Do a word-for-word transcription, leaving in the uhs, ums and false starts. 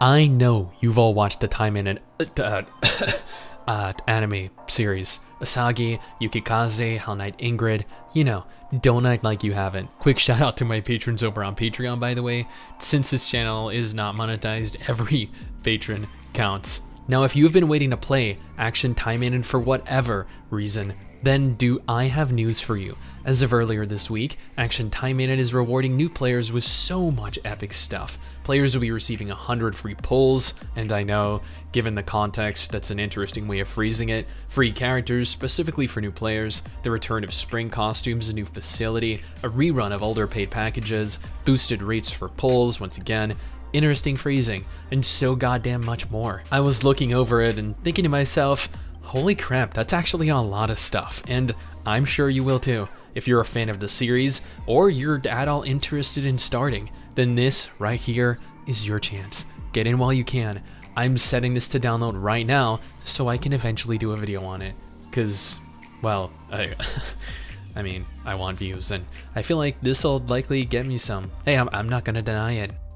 I know you've all watched the Taimanin uh, uh, anime series. Asagi, Yukikaze, Hell Knight Ingrid, you know, don't act like you haven't. Quick shout out to my patrons over on Patreon, by the way. Since this channel is not monetized, every patron counts. Now, if you've been waiting to play Action Taimanin for whatever reason, then do I have news for you. As of earlier this week, Action Taimanin is rewarding new players with so much epic stuff. Players will be receiving one hundred free pulls, and I know, given the context, that's an interesting way of phrasing it. Free characters, specifically for new players, the return of spring costumes, a new facility, a rerun of older paid packages, boosted rates for pulls once again, interesting phrasing, and so goddamn much more. I was looking over it and thinking to myself, holy crap, that's actually a lot of stuff, and I'm sure you will too. If you're a fan of the series, or you're at all interested in starting, then this right here is your chance. Get in while you can. I'm setting this to download right now so I can eventually do a video on it, because, well, I... I mean, I want views, and I feel like this'll likely get me some. Hey, I'm, I'm not gonna deny it.